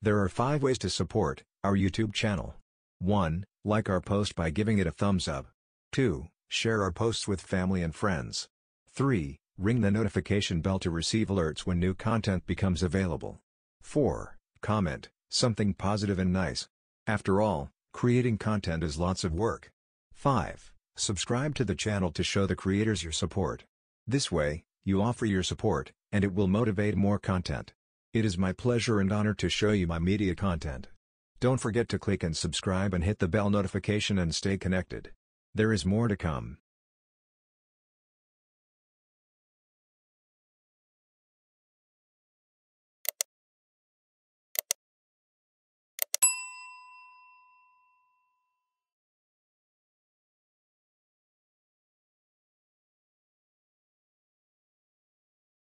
There are 5 ways to support our YouTube channel. 1. Like our post by giving it a thumbs up. 2. Share our posts with family and friends. 3. Ring the notification bell to receive alerts when new content becomes available. 4. Comment something positive and nice. After all, creating content is lots of work. 5. Subscribe to the channel to show the creators your support. This way, you offer your support, and it will motivate more content. It is my pleasure and honor to show you my media content. Don't forget to click and subscribe and hit the bell notification and stay connected. There is more to come.